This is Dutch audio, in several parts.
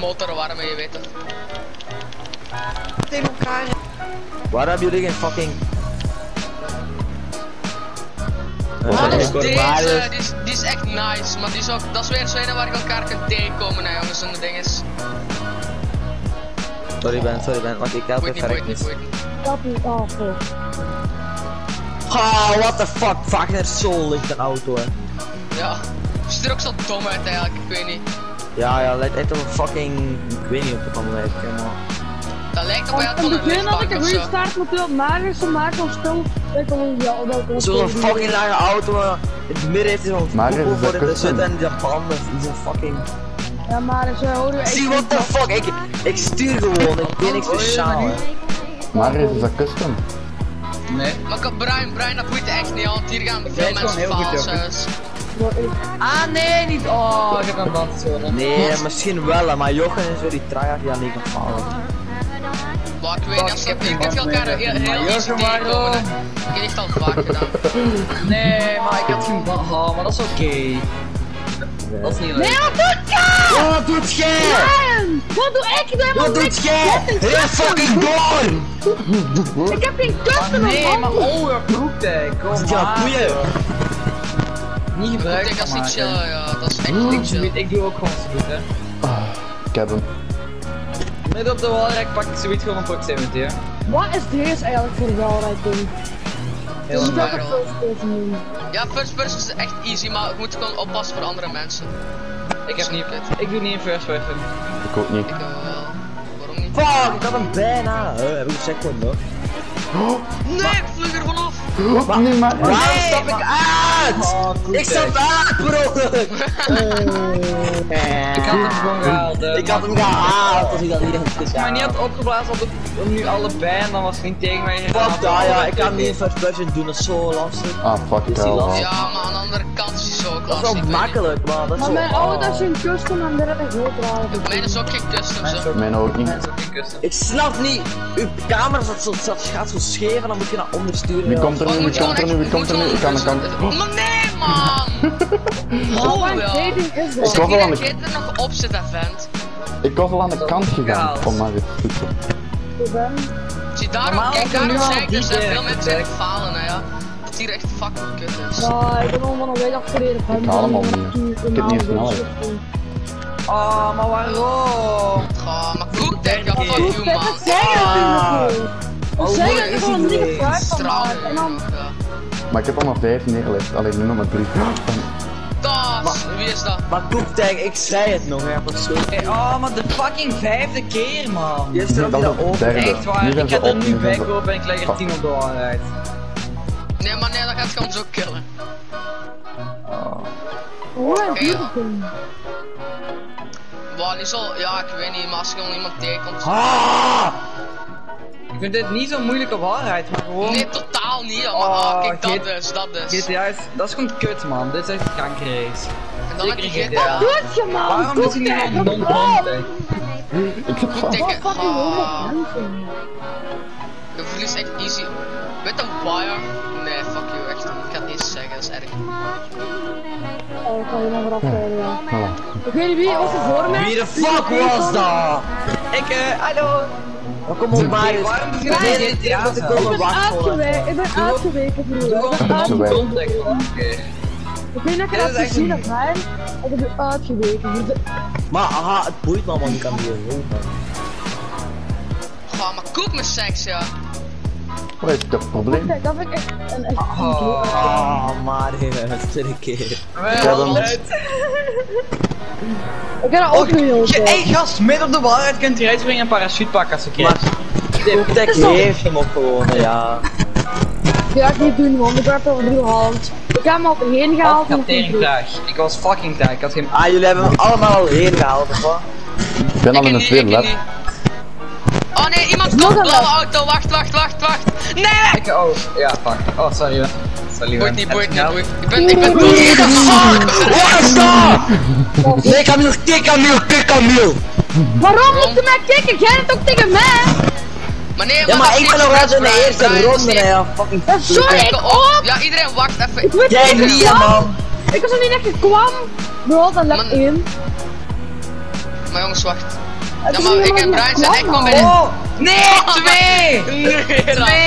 Motor, waarom wil je weten? Tegen elkaar. Waarom hebben jullie geen fucking... Die is echt nice, maar die is ook, dat is weer zo'n waar ik elkaar kan tegenkomen, hè, jongens, zo'n ding is. Sorry Ben, want ik help het verrekt niet. Dat is awful. Oh, what the fuck, Wagner Soul ligt een auto, hè. Ja, het ziet er ook zo dom uit eigenlijk, ik weet niet. Ja, lijkt echt op een fucking... Ik weet niet op het kan lijkt, helemaal. Dat lijkt op een van een lichtbank ofzo. Ik een goede staart moet wel mager zo maken of stil. Zo'n fucking lage auto, in het midden heeft hij zo'n koepel voor in de zit en die banden, die zijn fucking... Ja maar, zo houden we echt... See, what the fuck, ik stuur gewoon, ik deed niks speciaal. Maar is dat custom? Nee. Maar Brian, dat boeit echt niet, want hier gaan veel mensen faals. Ah nee, niet. Oh, ik heb een band zo. Nee, misschien wel, maar Jochen en zo die tryhard die aan niet gevallen. Maar ik weet niet, ik heb elkaar heel easy tegenkomen. Ik heb echt al vaak gedaan. Nee, maar ik had geen band. Oh, maar dat is oké. Dat is niet leuk. Nee, wat doet jij? Wat doet jij? Wat doe ik? Wat doet jij? Heel fucking door! Ik heb geen kusten. Nee, maar oh, broek hè. Kom maar. Niet gebruiken. Dat is niet chill, ja, dat is echt niet chill. Ik doe ook gewoon zoiets, hè. Ik heb hem. Midden op de wallrek pak ik zoiets gewoon van proximity, hè. Wat is deze eigenlijk voor de wallrek ding? Heel makkelijk. Ja, first person is echt easy, maar ik moet gewoon oppassen voor andere mensen. Ik heb niet dit. Ik doe niet in first person. Ik ook niet. Ik wel. Waarom niet? Fuck, ik had hem bijna. Heb ik gezegd gewoon nog? Nee, ik vlug er vanaf! Nee, maar... Waarom stap ik uit? Ik stap uit, bro! Ik had hem gewoon gehaald, hè. Ik had hem gehaald, als ik dat niet had gezegd. Maar niet had opgeblazen om nu allebei en dan was geen tegen mij. Fuck daar, ja, ik kan niet in first person doen, dat is zo lastig. Ah, fuck wel, man. Ja, maar aan de andere kant is hij zo lastig. Dat is wel makkelijk, man. Maar mijn oude is een custom en daar heb ik heel graag. Mijn is ook geen custom, zo. Mijn ook niet. Ik snap niet, uw camera zat zo zelf. Als je gaat zo scheven, dan moet je naar onder sturen. Wie komt er nu? Ik kan. Maar nee, man! Oh, wel. Ik was al aan de kant. Er nog op zit, vent. Ik was al aan de kant gegaan. Kom maar weer. Zie, daarom zei ik dus dat veel mensen echt falen, hè, ja. Dat hier echt fucking kut is. Ja, ik ben allemaal een weg afgereden. Ik haal hem al niet. Ik heb niet snelheid. Oh, maar waarom? Oh, maar goed, denk ik. Fuck you, man. Zeg dat je gewoon een nieuwe vraag van maakt en dan... Maar ik heb al maar 5 neergelegd, alleen nu nog maar 3. Das, wie is dat? Maar Koeptijk, ik zei het nog, hè, wat zo. Oh, maar de fucking 5e keer, man. Je hebt er ook niet op. Echt waar, ik heb er nu back op en ik leg er 10 op de hand uit. Nee, maar nee, dat gaat gewoon zo killen. Oh, dat is een wow, die zal... Ja, ik weet niet, maar als je gewoon iemand tegenkomt... Ik vind dit niet zo'n moeilijke waarheid, maar gewoon... Nee, totaal niet, man. Oh, kijk, dat dus. GTA is... Dat is gewoon kut, man. Dit is echt een kankerrace. En dan heb je GTA. Wat doet je, man? Waarom moet je niet gewoon non-bomb zijn? Ik heb gewoon... Wat fucking mensen? Je verliest echt easy. Met een wire? Nee, fuck you, echt. Ik kan het niet zeggen, dat is erg. Oh, ik kan je nog maar afleiden, ja. Ik weet niet wie, ook voor mij. Wie de fuck was dat? Ik, hallo. Kom op, Marius. Waarom begin je dit jaar? Ik ben uitgeweken, broer. Ik ben uitgeweken. Ik weet dat je dat gezien hebt, Brian. Ik ben uitgeweken. Maar aha, het boeit me, man. Ik kan hier gewoon. Ga maar koek met seks, ja. Wat is het probleem? Dat vind ik echt een echt... Oh, Marius. Tweede keer. Wel uit. Ik heb dat ook niet heel veel. Hey gast, midden op de waarheid kunt hij uitspringen en parachute pakken als ik kreeg. Koeptek heeft hem opgewonnen, ja. Ik ga het niet doen, man. Ik werd over de hand. Ik heb hem al heen gehaald. Ik had teringtraag. Ik was fucking traag. Ik had geen... Ah, jullie hebben hem allemaal al heen gehaald, of wat? Ik ben al in de tweede lap. Oh nee, iemand komt blauwe auto. Wacht. Nee! Ik, oh, ja, fuck. Oh, sorry. Wordt niet. Ik ben fuck! Wat is dat? Kijk aan Miel! Waarom moet je mij kijken? Jij hebt ook tegen mij! Ja, maar ik ben nog eens in de eerste ronde, hè. Fucking sorry, ik ook! Ja, iedereen wacht even. Jij niet, man! Ik was er niet echt kwam. Bro, dat lekt in. Maar jongens, wacht. Ja, maar ik en Brian zijn echt gewoon binnen. Nee, twee!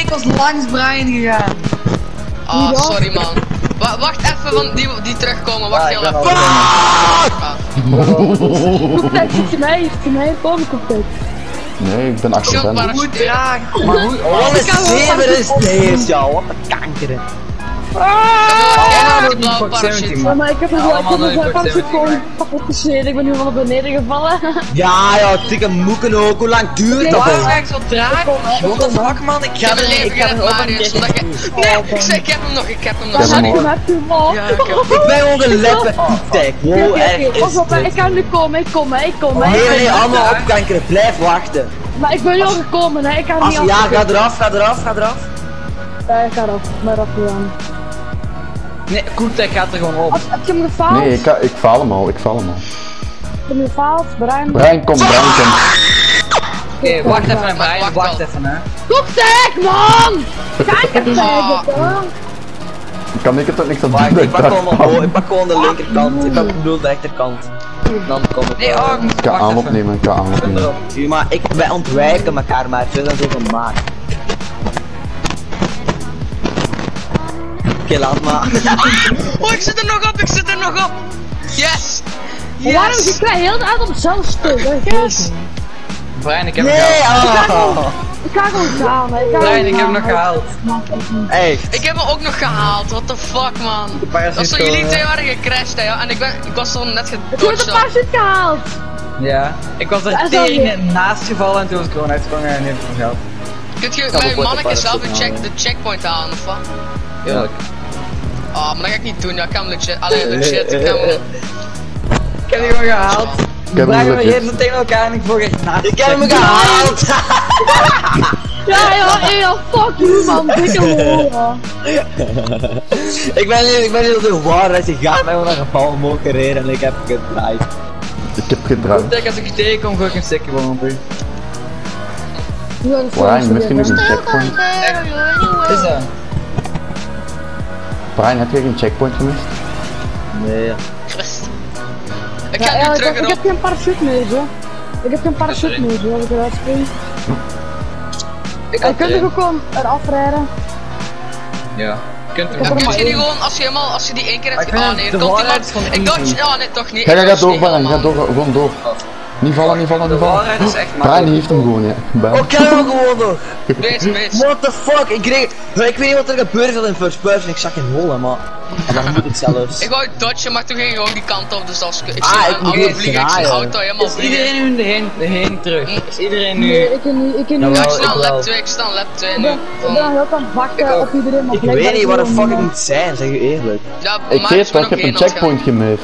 Ik was langs Brian gegaan. Ah, oh, sorry man. Wacht even, want die terugkomen. Wacht heel even. Koepet, zit je mij komen, Koepet? Nee, ik ben accident. Ik moet dragen. Wat een zever is deze, ja. Wat een kankeren. Ja, blauwe parachute. Maar ik heb een blauwe parachute. Ik ben nu van beneden gevallen. Ja, dikke moeken ook. Hoe lang duurt dat? Waarom ga ik zo draaien? Wat een vak, man. Ik heb een leven, Marius. Nee, ik heb hem nog. Ik ben ongelukkig. Oké, ik kan nu komen. Ik kom. Nee, allemaal opkankeren. Blijf wachten. Maar ik ben nu al gekomen, hè. Ik kan niet af. Ja, ga eraf. Ja, ik ga eraf. Maar dat doe aan. Nee, Koertek gaat er gewoon op. Heb je hem gefaald? Nee, ik faal hem al, Heb je hem gefaald, Brian? Brian, kom. Oké, wacht even hè, Brian, wacht even hè. Koertek, man! Kan ik het dan niet doen? Ik pak gewoon de linkerkant, ik bedoel de rechterkant. Dan komt het. Nee, oh, ik kan aan opnemen, Maar wij ontwijken elkaar, maar het is zo gemaakt. Oké, laat maar. Oh, ik zit er nog op. Yes. Waarom zit jij heel de avond op zelf spullen? Yes. Brian, ik heb hem gehaald. Ik ga gewoon gaan, Brian, ik heb hem nog gehaald. Echt? Ik heb hem ook nog gehaald, what the fuck man. Dat zijn jullie twee waren gecrashed, hè. En ik was zo net gedodged. Ik heb de parachute gehaald. Ja, ik was er tegen naast gevallen en toen was ik gewoon uitgevangen en heeft het gehaald. Kunt je mijn manneke zelf de checkpoint halen of wat? Ja. Oh, maar dat ga ik niet doen, dat kan legit. Allee, legit, ik kan hem. Ik heb hem gewoon gehaald. We brengen hier tegen elkaar en ik volg echt naast. Ik heb hem gehaald! Ja, fuck you man, dikke hoor. Ik ben niet op de war, dat je gaat mij gewoon naar een bal mogen reden en ik heb gedraaid. Ik denk als ik je tegenkom, gooi ik een stukje van mijn buurt. Brian, misschien nog een checkpoint? Is dat? Brian, heb je geen checkpoint gemist? Nee. Ik heb geen parachute meer, zo. Als ik eruit spring. Je kunt er gewoon eraf rijden. Ja. Kun je die gewoon, als je die één keer hebt gedaan, nee, komt iemand. Ik dacht, ja, nee, toch niet. Ga door, Brian, gewoon door. Niet vallen. Brian heeft hem gewoon, ja. Ik heb hem gewoon nog. What the fuck, ik weet niet wat er gebeurd is in first person, ik zak in rollen, man. En dan moet het zelfs. Ik wou dodgen, maar toen ging ik ook die kant op, dus als ik zie een auto vliegen, ik zie een auto helemaal vliegen. Is iedereen nu heen terug? Is iedereen nu? Nee, ik kan niet. Ik sta aan lap 2, nu. Ik ben heel aan wachten op iedereen, maar ik weet niet waar de fuck ik moet zijn, zeg je eerlijk. Ik weet dat ik heb een checkpoint gemist.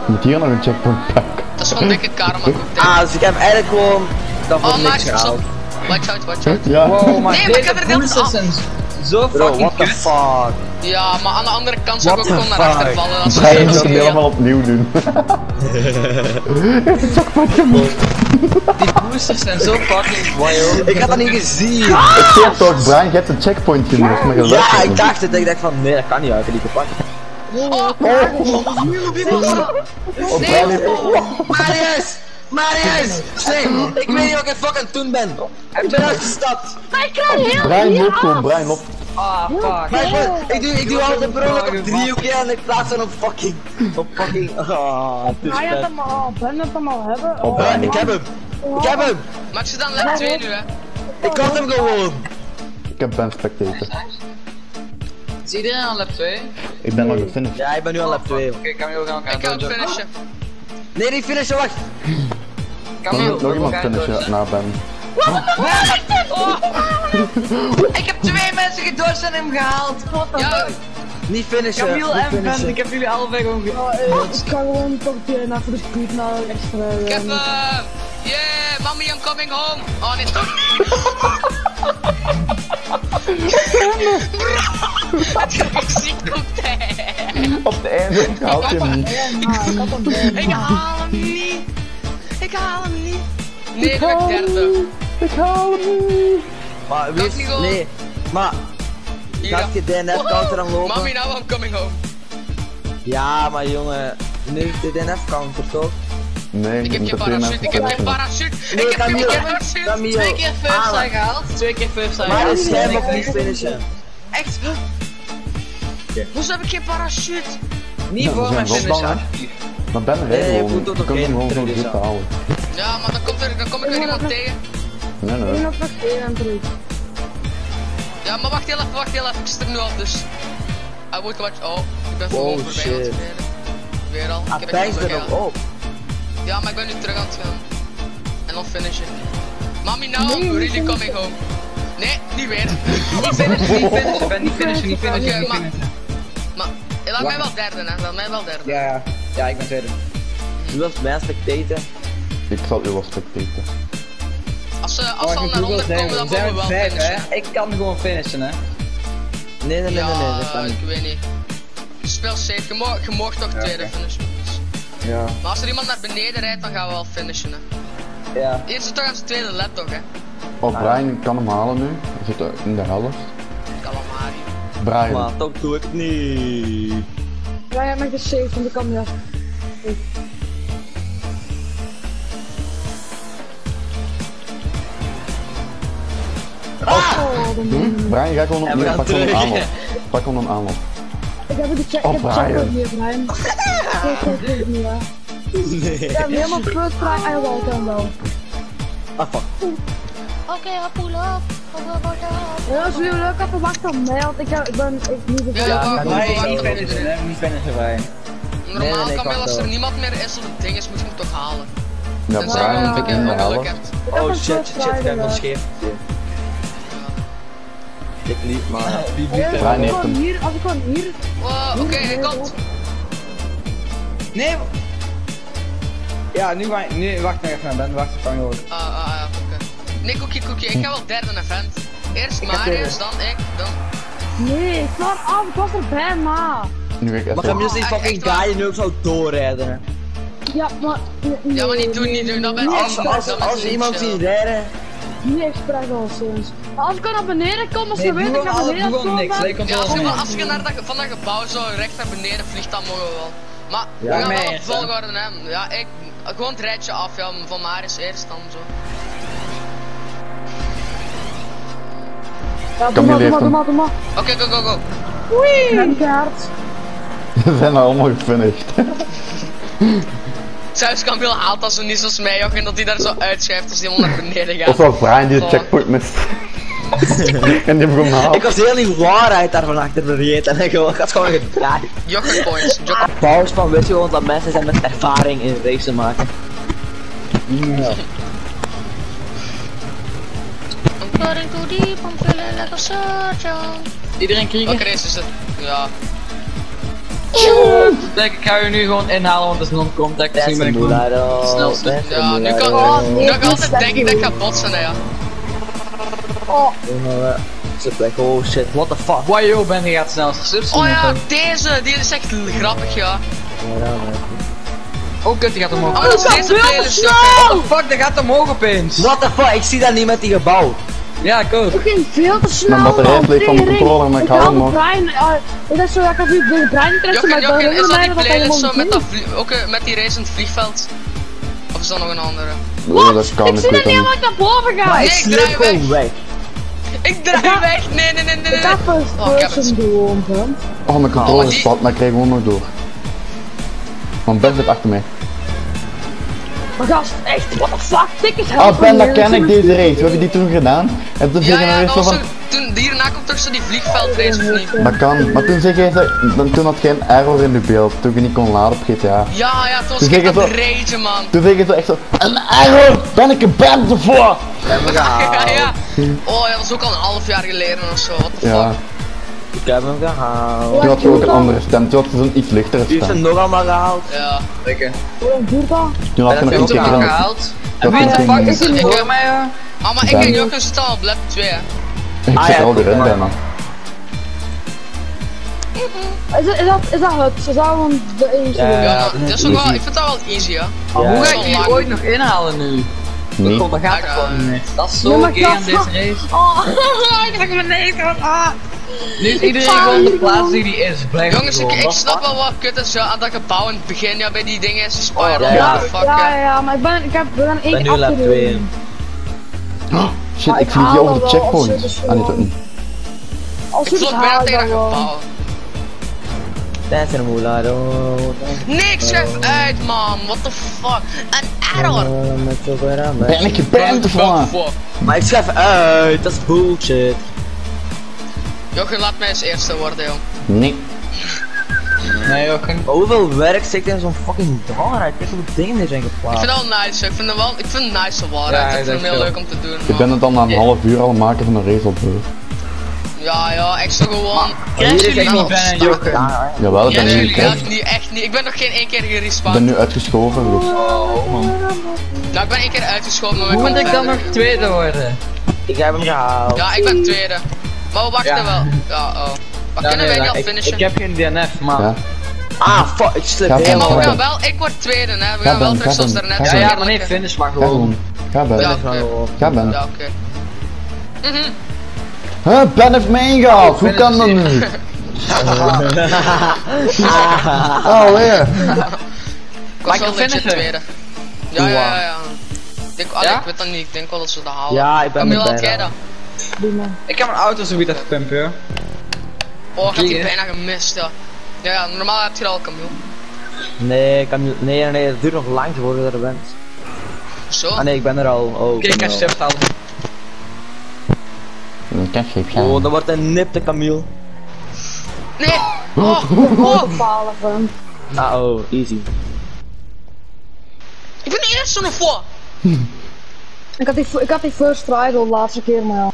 Ik moet hier nog een checkpoint pakken. Dat is gewoon dikke karma. Dus ik heb eigenlijk gewoon... Dat wordt niks gehaald. Watch out. Ja. Wow, maar nee, maar ik heb er deels af. Zo fucking kut. Fuck. Ja, maar aan de andere kant zou ik ook gewoon naar achter vallen. Brian zou het helemaal opnieuw doen. Checkpoint gemist. Die boosters zijn zo fucking wild. Ik had dat niet gezien. Ik zie het toch, Brian, je hebt een checkpoint gemist. Ja, ik dacht het. Ik dacht van, nee, dat kan niet uit. Ik heb die gepakt. Marius! Ik weet niet wat ik fucking toen ben! Ik ben uitgestapt! Ik krijg heel Brian, op! Ah, fuck! Ik doe altijd per ongeluk op driehoekje en ik plaats dan op fucking... Hij had hem al, Ben had hem al hebben. Ik heb hem! Maak ze dan level 2 nu, hè? Ik had hem gewoon! Ik heb Ben spectator. Is iedereen aan lap 2? Ik ben nog gefinished. Ja, ik ben nu aan lap 2. Oké, Camille, we gaan elkaar finishen. Nee, die finishen, wacht! Camille, nog iemand finishen na Ben. Ik heb twee mensen gedorst en hem gehaald. Niet finishen. Camille en Ben, ik heb jullie allebei gewoon gehaald. Ik kan gewoon toch DNA voor de speed naar extra. Ik heb yeah, mommy, I'm coming home. Oh, nee, toch? Het gaat ziek op de einde. Op de einde, ik haal hem niet. Ik haal hem niet. Ik haal hem niet. Nee, ik ben derde. Ik haal hem niet. Maar wees, nee, maar... Gaat je DNF counter aan lopen? Mami, now I'm coming home. Ja, maar jongen, nu is de DNF counter toch? Nee, ik heb geen parachute, ik heb geen parachute, ik heb geen parachute. 2 keer first zijn gehaald. 2 keer first zijn gehaald. Maar de stem op niet finishen. Echt? Hoezo heb ik geen parachute? Niet voor mijn finisher. Dan ben ik gewoon, dan kan je hem gewoon voor zitten houden. Ja, maar dan kom ik weer iemand tegen. Nee, nee. Ik ben nog nog 1 aan terug. Ja, maar wacht heel even, ik zit er nu al dus. Hij moet watch, oh, ik ben gewoon voorbij aan het spelen. Weer al, ik heb er nog op. Ja, maar ik ben nu terug aan het gaan. En dan finish it. Mami, now I'm really coming home. Nee, niet weer. Niet finishen. Maar, laat mij wel derde, hè. Laat mij wel derde. Ja, ja, ik ben tweede. U was mijn spectator. Ik zal u wel spectator. Als ze al naar onder komen, dan mogen we wel finishen. Ik kan gewoon finishen, hè. Nee, ik weet niet. Speel safe, je mag toch tweede finishen. Ja. Maar als er iemand naar beneden rijdt, dan gaan we wel finishen, hè. Ja. Eerst is het toch aan zijn tweede lap, toch, hè? Oh, Brian kan hem halen nu. Hij zit in de helft. Calamari. Brian. Maar dat doe ik niet. Brian maakt het safe van de camera. Ah! Brian, ga gewoon op. Pak gewoon een aanloop. Pak gewoon een aanloop. Ik heb het checkpoint hier, Brian. Ik heb helemaal first try en welcome wel. Ah, fuck. Oké, I pull up. Dat is weer leuk, even wachten op mij, want ik ben niet gevallen. Ja, niet finishen, Brian. Normaal kan wel als er niemand meer is of het ding is, moet je hem toch halen. Ja, Brian, ik heb hem geluk. Oh shit, ik heb hem scheef. Ik niet, maar wie blieft er? Als ik gewoon hier... Oké, hij komt! Nee! Ja, nu wacht nog even naar Ben, wacht even hoor. Ja, oké. Nee, koekie, ik ga wel derde naar Ben. Eerst Marius, dan ik, dan... Nee, ik val af, ik was erbij, maar... Nu ik echt... Maar ga je dus die fucking guy nu ook zo doorrijden? Ja, maar... Ja, maar niet doen, dan ben ik... Als iemand ziet rijden... Niet echt sprake al soms. Als ik naar beneden kom, als je weet ik naar beneden kom. Ja, als je van dat gebouw zo recht naar beneden vliegt, dan mogen we wel. Maar we gaan wel op volgorde nemen. Ja, ik gewoon het rijtje af, ja, van Marius eerst dan zo. Ja, doe maar. Oké, go. Wee! We zijn allemaal gefinished. Zeus kan veel haalt als we niet zoals mij, joh, en dat hij daar zo uitschuift als hij helemaal naar beneden gaat. Of wel Brian die de checkpoint mist. En die hem gehaald. Ik was heel die waarheid daar van achter vergeten en ik had gewoon gedraaid. Joggerpoints. Pauze van weet je gewoon dat mensen zijn met ervaring in racen maken. Ja. Iedereen kriegen? Welke race is het? Ja. Kijk, ik ga je nu gewoon inhalen, want het is non-contact, dus nu ben ik gewoon de snelste. Ja, nu kan ik altijd denken dat ik ga botsen, hè, ja. Oh! Oh shit, what the fuck? Wajo, Ben, je gaat snelste. Oh ja, deze! Die is echt grappig, ja. Oh kut, die gaat omhoog. Oh, dat is deze playlist, joh! What the fuck, die gaat omhoog opeens! What the fuck, ik zie dat niet met die gebouw. Ja, ik ook. Ik ging veel te snel. Mijn batterij bleef van de controller en ik hou hem nog. Ik dacht zo dat ik als ik de Brian krijg, maar ik ben heel blij dat hij helemaal niet. Ook met die race in het vliegveld. Of is dat nog een andere? Wat? Ik zie dat niet helemaal naar boven gaan. Nee, ik draai weg. Ik draai weg. Nee. Ik dacht dat ik gewoon ben. Oh, mijn controller is plat, maar ik krijg gewoon nog door. Want Ben zit achter mij. Maar gast, echt, what the fuck, dik is helemaal. Oh Ben, dat ken ik deze race, we hebben die toen gedaan. En toen zei jij zo van... Toen, hierna komt toch zo die vliegveldrace of niet? Dat kan, maar toen zei jij toen had geen error in de beeld, toen ik niet kon laden op GTA. Ja, toen was ik aan het ragen, man. Toen zei je zo echt zo, een error, ben ik een band ervoor! Ja. Oh, dat was ook al een half jaar geleden of zo, what the fuck. Ik heb hem gehaald. Toen had je ook een andere stem, toen had je zo'n iets lichtere stem. Die is hem nog allemaal gehaald. Ja, lekker. Hoe lang duurt dat? Toen had je nog een keer gehaald. En wie de fuck is het voor mij, joh? Ah, maar ik en Jokken zitten al op lap 2, hè. Ik zit al erin bijna. Is dat het? Is dat wel een eentje? Ja, dat is ook wel, ik vind dat wel easy, hè. Maar hoe ga ik hier ooit nog inhalen nu? Nee. Dat gaat er gewoon niet. Dat is zo gay aan deze race. Oh, ik leg mijn nek aan. Nu is iedereen gewoon de plaats die die is. Blijf jongens, ik snap wel wat kut is aan dat gebouw in het begin, ja, bij die dingen is die spiral. Ja, maar ik ben één keer lap 2. Shit, ik vlieg hier over de checkpoint. Ah, dit ook niet. Ik vlog bijna tegen dat gebouw. Dat is een moelado. Niks schuif uit, man, what the fuck. Een error. Ben ik je bent van? Maar ik schuif uit, dat is bullshit. Jochen, laat mij eens eerste worden, joh. Nee. Nee, Jochen. Hoeveel werk zit in zo'n fucking dollar uit? Kijk hoeveel dingen er zijn geplaatst. Ik vind het wel nice, ik vind het nice dollar uit. Ik vind het heel leuk om te doen, man. Ik ben het dan na een half uur al maken van een race op. Ja, ik zou gewoon... Krijg jullie niet bij Jochen? Jawel, ik ben nu echt niet. Ik ben nog geen één keer gerespawned. Ik ben nu uitgeschoven, broer. Oh, man. Nou, ik ben één keer uitgeschoven, maar hoe moet ik dan nog tweede worden? Ik heb hem gehaald. Ja, ik ben tweede. Maar we wachten wel. Ja, oh. Maar kunnen wij niet al finishen? Ik heb geen DNF, maar... Ja. Ah, fuck, ik slip helemaal. Maar we gaan wel, ik word tweede, hè. We gaan wel terug zoals daarnet. Ja, maar nee, finish maar gewoon. Ga ben. Ga ben. Ja, oké. Huh, Ben heeft me ingehaald, hoe kan dat nu? Oh, weer. Ik was wel tweede. Ja. Ik weet dat niet, ik denk wel dat ze dat halen. Ja, ik ben met bijna. Ik heb mijn auto zo weer gepumpt, hoor. Oh, ik had die bijna gemist, ja. Ja, normaal heb je dat al, Camille. Nee, het duurt nog lang te worden dat je er bent. Zo? Ah nee, ik ben er al. Oh, kijk, ik heb shift halen. Oh, dat wordt een nipte Camille. Nee! Oh. Uh-oh, easy. Ik ben de eerste nog voor! Ik had die first try de laatste keer, maar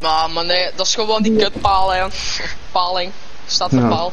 ja. Maar nee, dat is gewoon die kutpaal, hè. Paling. Staat de paal.